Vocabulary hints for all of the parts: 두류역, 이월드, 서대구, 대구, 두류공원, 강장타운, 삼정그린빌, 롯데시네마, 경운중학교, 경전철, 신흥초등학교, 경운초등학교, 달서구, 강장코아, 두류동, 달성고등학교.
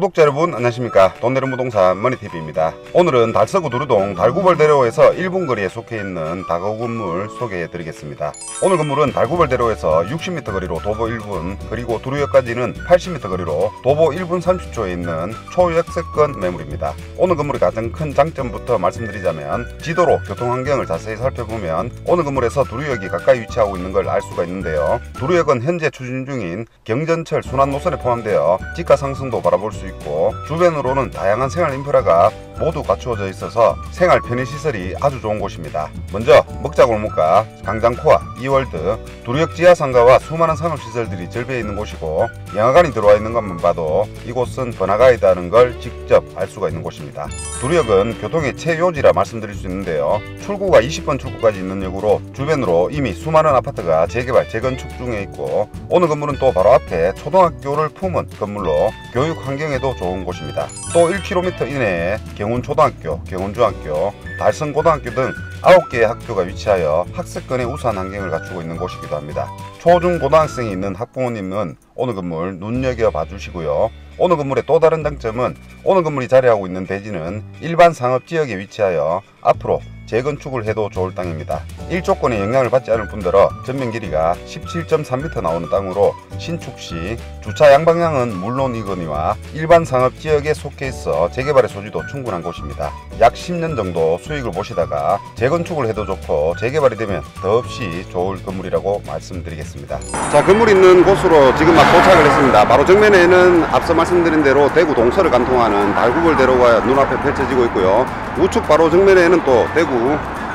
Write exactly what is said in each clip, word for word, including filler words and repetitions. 구독자 여러분 안녕하십니까. 돈 되는 부동산 머니티비입니다. 오늘은 달서구 두류동 달구벌대로에서 일 분 거리에 속해 있는 다가구 건물 소개해 드리겠습니다. 오늘 건물은 달구벌대로에서 육십 미터 거리로 도보 일 분, 그리고 두류역까지는 팔십 미터 거리로 도보 일 분 삼십 초에 있는 초역세권 매물입니다. 오늘 건물의 가장 큰 장점부터 말씀드리자면 지도로 교통환경을 자세히 살펴보면 오늘 건물에서 두류역이 가까이 위치하고 있는 걸 알 수가 있는데요. 두류역은 현재 추진 중인 경전철 순환 노선에 포함되어 지가 상승도 바라볼 수 있고, 주변으로는 다양한 생활 인프라가 모두 갖추어져 있어서 생활 편의시설이 아주 좋은 곳입니다. 먼저 먹자골목과 강장코아, 이월드, 두류역 지하상가와 수많은 상업시설들이 절벽에 있는 곳이고, 영화관이 들어와 있는 것만 봐도 이곳은 번화가이다는 걸 직접 알 수가 있는 곳입니다. 두류역은 교통의 최요지라 말씀드릴 수 있는데요. 출구가 이십 번 출구까지 있는 역으로 주변으로 이미 수많은 아파트가 재개발, 재건축 중에 있고, 오늘 건물은 또 바로 앞에 초등학교를 품은 건물로 교육 환경 에도 좋은 곳입니다. 또 일 킬로미터 이내에 경운초등학교, 경운중학교, 달성고등학교 등 아홉 개의 학교가 위치하여 학습권에 우수한 환경을 갖추고 있는 곳이기도 합니다. 초중고등학생이 있는 학부모님은 오늘 건물 눈여겨봐 주시고요. 오늘 건물의 또 다른 장점은 오늘 건물이 자리하고 있는 대지는 일반 상업지역에 위치하여 앞으로 재건축을 해도 좋을 땅입니다. 일조권의 영향을 받지 않을 뿐더러 전면 길이가 십칠 점 삼 미터 나오는 땅으로 신축시 주차 양방향은 물론이거니와 일반 상업지역에 속해 있어 재개발의 소지도 충분한 곳입니다. 약 십 년 정도 수익을 보시다가 재건축을 해도 좋고 재개발이 되면 더없이 좋을 건물이라고 말씀드리겠습니다. 자, 건물 있는 곳으로 지금 막 도착을 했습니다. 바로 정면에는 앞서 말씀드린 대로 대구 동서를 관통하는 달구벌대로가 눈앞에 펼쳐지고 있고요. 우측 바로 정면에는 또 대구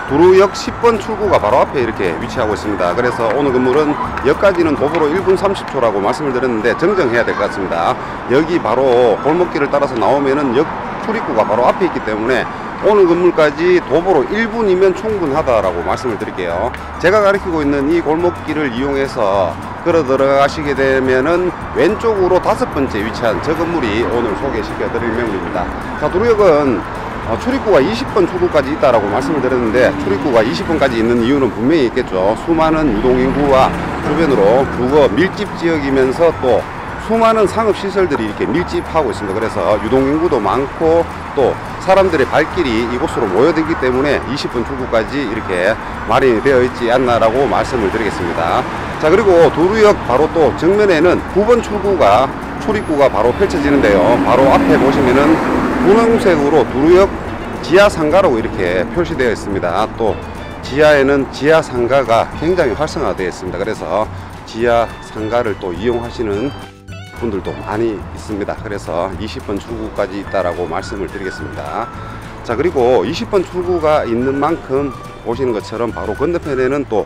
두루역 십 번 출구가 바로 앞에 이렇게 위치하고 있습니다. 그래서 오늘 건물은 역까지는 도보로 일 분 삼십 초라고 말씀을 드렸는데 정정해야 될 것 같습니다. 여기 바로 골목길을 따라서 나오면은 역 출입구가 바로 앞에 있기 때문에 오늘 건물까지 도보로 일 분이면 충분하다라고 말씀을 드릴게요. 제가 가리키고 있는 이 골목길을 이용해서 걸어 들어가시게 되면은 왼쪽으로 다섯 번째 위치한 저 건물이 오늘 소개시켜 드릴 명물입니다. 자, 두루역은 어, 출입구가 이십 번 출구까지 있다라고 말씀을 드렸는데 출입구가 이십 번까지 있는 이유는 분명히 있겠죠. 수많은 유동인구와 주변으로 주거 밀집 지역이면서 또 수많은 상업시설들이 이렇게 밀집하고 있습니다. 그래서 유동인구도 많고 또 사람들의 발길이 이곳으로 모여들기 때문에 이십 분 출구까지 이렇게 마련이 되어 있지 않나라고 말씀을 드리겠습니다. 자, 그리고 두류역 바로 또 정면에는 구 번 출구가 출입구가 바로 펼쳐지는데요. 바로 앞에 보시면은 분홍색으로 두류역 지하상가라고 이렇게 표시되어 있습니다. 또 지하에는 지하상가가 굉장히 활성화되어 있습니다. 그래서 지하상가를 또 이용하시는 분들도 많이 있습니다. 그래서 이십 번 출구까지 있다라고 말씀을 드리겠습니다. 자, 그리고 이십 번 출구가 있는 만큼 보시는 것처럼 바로 건너편에는 또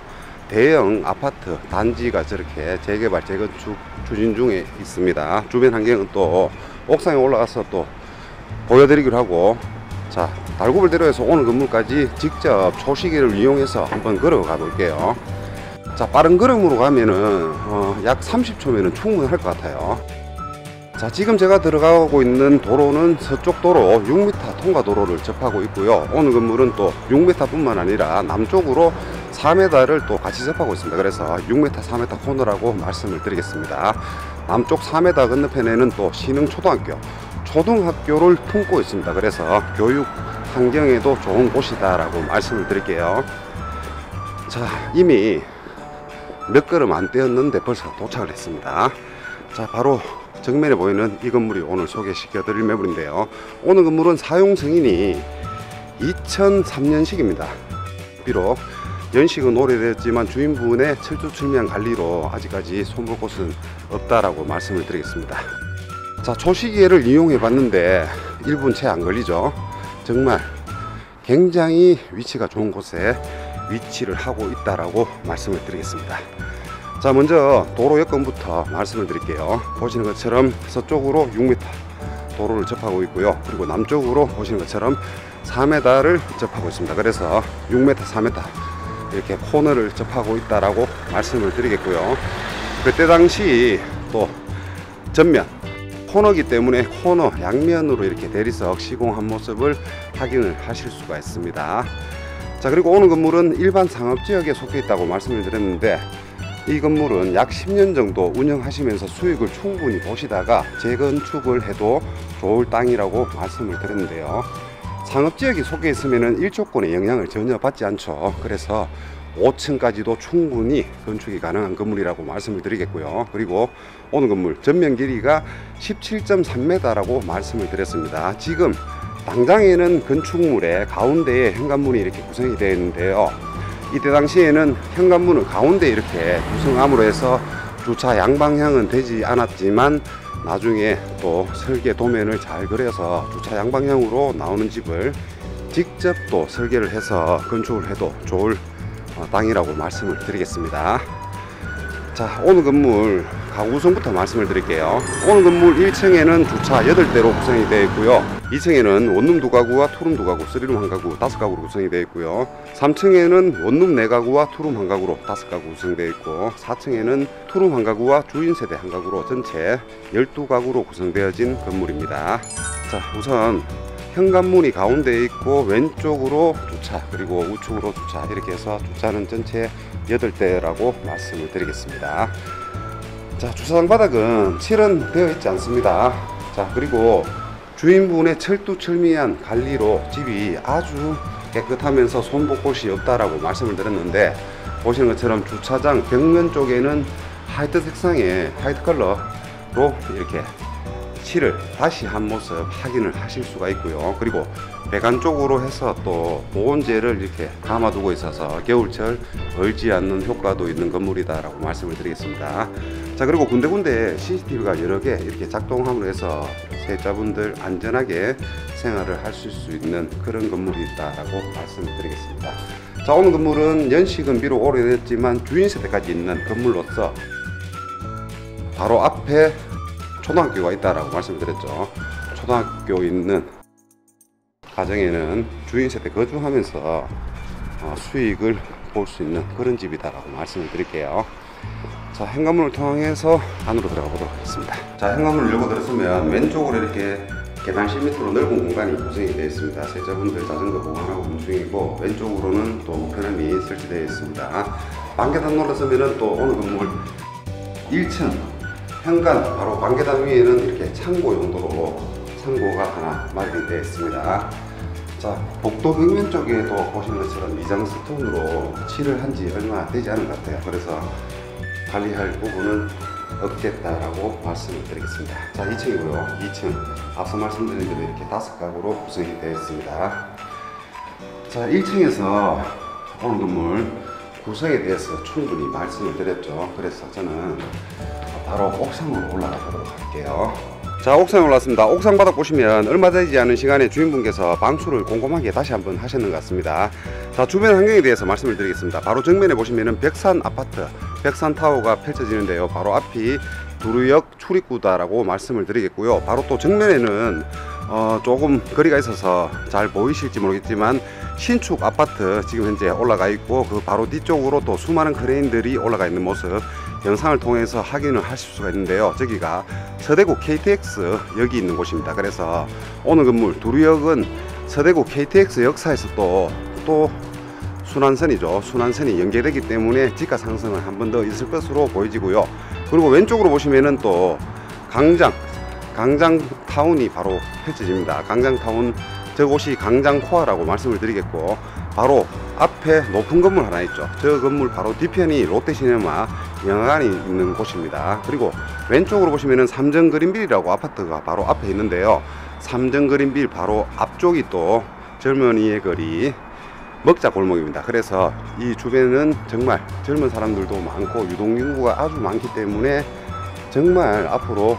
대형 아파트 단지가 저렇게 재개발, 재건축 추진 중에 있습니다. 주변 환경은 또 옥상에 올라가서 또 보여드리기로 하고, 자, 달구벌대로에서 오늘 건물까지 직접 초시계를 이용해서 한번 걸어가 볼게요. 자, 빠른 걸음으로 가면은 어, 약 삼십 초면은 충분할 것 같아요. 자, 지금 제가 들어가고 있는 도로는 서쪽 도로 육 미터 통과 도로를 접하고 있고요. 오늘 건물은 또 육 미터 뿐만 아니라 남쪽으로 사 미터를 또 같이 접하고 있습니다. 그래서 육 미터, 사 미터 코너라고 말씀을 드리겠습니다. 남쪽 사 미터 건너편에는 또 신흥초등학교, 초등학교를 품고 있습니다. 그래서 교육 환경에도 좋은 곳이다 라고 말씀을 드릴게요. 자, 이미 몇 걸음 안 떼었는데 벌써 도착을 했습니다. 자, 바로 정면에 보이는 이 건물이 오늘 소개시켜 드릴 매물인데요. 오늘 건물은 사용승인이 이천삼 년식입니다 비록 연식은 오래됐지만 주인분의 철두철미한 관리로 아직까지 손볼 곳은 없다라고 말씀을 드리겠습니다. 자, 초시계를 이용해 봤는데 일 분 채 안 걸리죠. 정말 굉장히 위치가 좋은 곳에 위치를 하고 있다라고 말씀을 드리겠습니다. 자, 먼저 도로 여건부터 말씀을 드릴게요. 보시는 것처럼 서쪽으로 육 미터 도로를 접하고 있고요. 그리고 남쪽으로 보시는 것처럼 사 미터를 접하고 있습니다. 그래서 육 미터, 사 미터 이렇게 코너를 접하고 있다라고 말씀을 드리겠고요. 그때 당시 또 전면 코너이기 때문에 코너 양면으로 이렇게 대리석 시공한 모습을 확인을 하실 수가 있습니다. 자, 그리고 오늘 건물은 일반 상업지역에 속해 있다고 말씀을 드렸는데 이 건물은 약 십 년 정도 운영하시면서 수익을 충분히 보시다가 재건축을 해도 좋을 땅이라고 말씀을 드렸는데요. 상업지역이 속해 있으면 일조권의 영향을 전혀 받지 않죠. 그래서 오 층까지도 충분히 건축이 가능한 건물이라고 말씀을 드리겠고요. 그리고 오늘 건물 전면 길이가 십칠 점 삼 미터라고 말씀을 드렸습니다. 지금 당장에는 건축물의 가운데에 현관문이 이렇게 구성이 되어 있는데요. 이때 당시에는 현관문을 가운데 이렇게 구성함으로 해서 주차 양방향은 되지 않았지만 나중에 또 설계 도면을 잘 그려서 주차 양방향으로 나오는 집을 직접 또 설계를 해서 건축을 해도 좋을 땅이라고 말씀을 드리겠습니다. 자, 오늘 건물 가구구성부터 말씀을 드릴게요. 오늘 건물 일 층에는 주차 여덟 대로 구성이 되어 있고요. 이 층에는 원룸 두 가구와 투룸 두 가구, 쓰리룸 한 가구, 다섯 가구로 구성이 되어 있고요. 삼 층에는 원룸 네 가구와 투룸 한 가구로 다섯 가구 구성되어 있고, 사 층에는 투룸 한 가구와 주인 세대 한 가구로 전체 열두 가구로 구성되어진 건물입니다. 자, 우선 현관문이 가운데에 있고 왼쪽으로 주차 그리고 우측으로 주차 이렇게 해서 주차는 전체 여덟 대라고 말씀을 드리겠습니다. 자, 주차장 바닥은 칠은 되어 있지 않습니다. 자, 그리고 주인분의 철두철미한 관리로 집이 아주 깨끗하면서 손볼 곳이 없다라고 말씀을 드렸는데, 보시는 것처럼 주차장 벽면 쪽에는 화이트 색상의 화이트 컬러로 이렇게 칠을 다시 한 모습 확인을 하실 수가 있고요. 그리고 배관 쪽으로 해서 또 보온재를 이렇게 감아두고 있어서 겨울철 얼지 않는 효과도 있는 건물이다 라고 말씀을 드리겠습니다. 자, 그리고 군데군데 씨씨티비가 여러 개 이렇게 작동함으로 해서 세입자분들 안전하게 생활을 하실 수 있는 그런 건물이 있다 라고 말씀을 드리겠습니다. 자, 오늘 건물은 연식은 비록 오래됐지만 주인 세대까지 있는 건물로서 바로 앞에 초등학교가 있다라고 말씀드렸죠. 초등학교 있는 가정에는 주인 세대 거주하면서 수익을 볼 수 있는 그런 집이다라고 말씀을 드릴게요. 자, 현관문을 통해서 안으로 들어가 보도록 하겠습니다. 자, 현관문을 열고 들었으면 왼쪽으로 이렇게 계단 십 미터로 넓은 공간이 구성이 되어 있습니다. 세입자분들 자전거 보관하고 운행 중이고, 왼쪽으로는 또 우편함이 설치되어 있습니다. 반계단 올라서면 또 오늘 건물 일 층 현관 바로 반계단 위에는 이렇게 창고 용도로 창고가 하나 마련되어 있습니다. 자, 복도 벽면 쪽에도 보시는 것처럼 이장 스톤으로 칠을 한지 얼마 되지 않은 것 같아요. 그래서 관리할 부분은 없겠다라고 말씀을 드리겠습니다. 자, 이 층이고요. 이 층 앞서 말씀드린 대로 이렇게 다섯 가구로 구성이 되어 있습니다. 자, 일 층에서 오늘 건물 구성에 대해서 충분히 말씀을 드렸죠. 그래서 저는 바로 옥상으로 올라가 보도록 할게요. 자, 옥상에 올랐습니다. 옥상 바닥 보시면 얼마 되지 않은 시간에 주인분께서 방수를 꼼꼼하게 다시 한번 하셨는 것 같습니다. 자, 주변 환경에 대해서 말씀을 드리겠습니다. 바로 정면에 보시면은 벽산 아파트, 벽산 타워가 펼쳐지는데요. 바로 앞이 두루역 출입구다라고 말씀을 드리겠고요. 바로 또 정면에는 어, 조금 거리가 있어서 잘 보이실지 모르겠지만 신축 아파트 지금 현재 올라가 있고, 그 바로 뒤쪽으로 또 수많은 크레인들이 올라가 있는 모습 영상을 통해서 확인을 하실 수가 있는데요. 저기가 서대구 케이티엑스 역이 있는 곳입니다. 그래서 오늘 건물 두류역은 서대구 케이티엑스 역사에서 또, 또 순환선이죠. 순환선이 연계되기 때문에 지가 상승은 한 번 더 있을 것으로 보여지고요. 그리고 왼쪽으로 보시면은 또 강장, 강장타운이 바로 펼쳐집니다. 강장타운, 저곳이 강장코아라고 말씀을 드리겠고, 바로 앞에 높은 건물 하나 있죠. 저 건물 바로 뒤편이 롯데시네마 영화관이 있는 곳입니다. 그리고 왼쪽으로 보시면은 삼정그린빌이라고 아파트가 바로 앞에 있는데요. 삼정그린빌 바로 앞쪽이 또 젊은이의 거리 먹자 골목입니다. 그래서 이 주변은 정말 젊은 사람들도 많고 유동인구가 아주 많기 때문에 정말 앞으로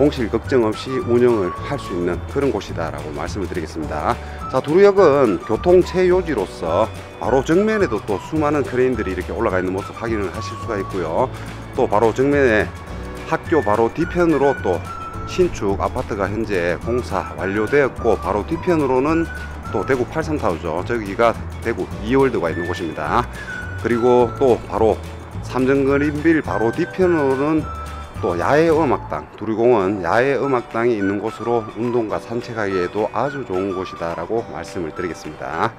공실 걱정 없이 운영을 할 수 있는 그런 곳이다 라고 말씀을 드리겠습니다. 자, 두류역은 교통 최요지로서 바로 정면에도 또 수많은 크레인들이 이렇게 올라가 있는 모습 확인을 하실 수가 있고요. 또 바로 정면에 학교 바로 뒤편으로 또 신축 아파트가 현재 공사 완료되었고, 바로 뒤편으로는 또 대구 팔삼타워죠. 저기가 대구 이월드가 있는 곳입니다. 그리고 또 바로 삼정그린빌 바로 뒤편으로는 또 야외음악당, 두류공원 야외음악당이 있는 곳으로 운동과 산책하기에도 아주 좋은 곳이다 라고 말씀을 드리겠습니다.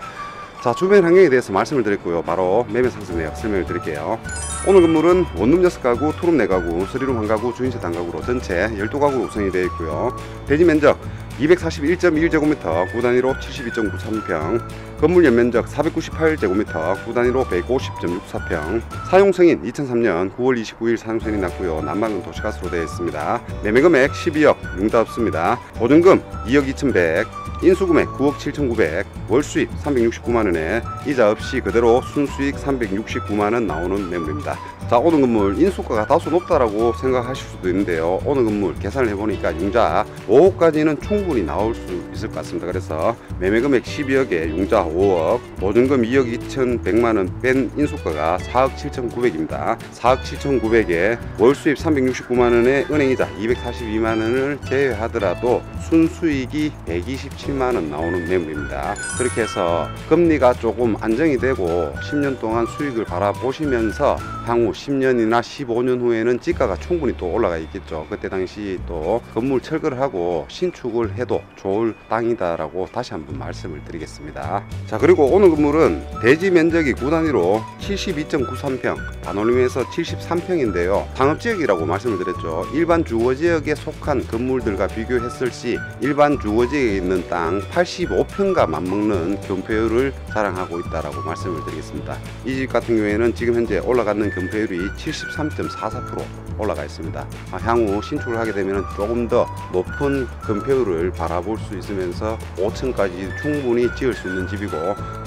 자, 주변 환경에 대해서 말씀을 드렸고요. 바로 매매 상승내역 설명을 드릴게요. 오늘 건물은 원룸 육 가구, 투룸 사 가구, 쓰리룸 일 가구, 주인셋 일 가구로 전체 십이 가구로 구성이 되어 있고요. 대지 면적 이백사십일 점 일 제곱미터, 구 단위로 칠십이 점 구삼 평, 건물 연면적 사백구십팔 제곱미터, 구 단위로 백오십 점 육사 평, 사용승인 이천삼 년 구월 이십구일 사용승인이 났고요. 난방은 도시가스로 되어 있습니다. 매매금액 십이억, 융자 없습니다. 보증금 이억 이천백, 인수금액 구억 칠천구백, 월수입 삼백육십구만 원에 이자 없이 그대로 순수익 삼백육십구만 원 나오는 매물입니다. 자, 오늘 건물 인수가가 다소 높다라고 생각하실 수도 있는데요. 오늘 건물 계산을 해보니까 융자 오억까지는 충분히 나올 수 있을 것 같습니다. 그래서 매매금액 십이억에 융자 오억, 보증금 이억 이천백만 원 뺀 인수가가 사억 칠천구백입니다. 사억 칠천구백에 월수입 삼백육십구만 원에 은행이자 이백사십이만 원을 제외하더라도 순수익이 백이십칠만 원 나오는 매물입니다. 그렇게 해서 금리가 조금 안정이 되고 십 년 동안 수익을 바라보시면서 향후 십 년이나 십오 년 후에는 집가가 충분히 또 올라가 있겠죠. 그때 당시 또 건물 철거를 하고 신축을 해도 좋을 땅이다라고 다시 한번 말씀을 드리겠습니다. 자, 그리고 오늘 건물은 대지 면적이 구 단위로 칠십이 점 구삼 평, 반올림에서 칠십삼 평인데요. 상업지역이라고 말씀을 드렸죠. 일반 주거지역에 속한 건물들과 비교했을 시 일반 주거지역에 있는 땅 팔십오 평과 맞먹는 건폐율을 자랑하고 있다라고 말씀을 드리겠습니다. 이 집 같은 경우에는 지금 현재 올라가는 건폐율이 칠십삼 점 사사 퍼센트 올라가 있습니다. 향후 신축을 하게 되면 조금 더 높은 건폐율을 바라볼 수 있으면서 오층까지 충분히 지을 수 있는 집이고,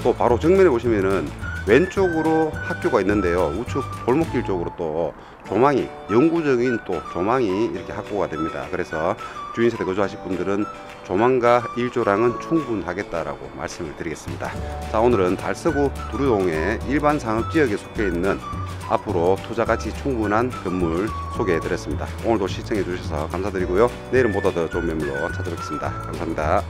또 바로 정면에 보시면은 왼쪽으로 학교가 있는데요. 우측 골목길 쪽으로 또 조망이, 영구적인 또 조망이 이렇게 확보가 됩니다. 그래서 주인세대 거주하실 분들은 조망과 일조량은 충분하겠다라고 말씀을 드리겠습니다. 자, 오늘은 달서구 두류동의 일반 상업지역에 속해 있는 앞으로 투자가치 충분한 건물 소개해드렸습니다. 오늘도 시청해주셔서 감사드리고요. 내일은 보다 더 좋은 매물로 찾아뵙겠습니다. 감사합니다.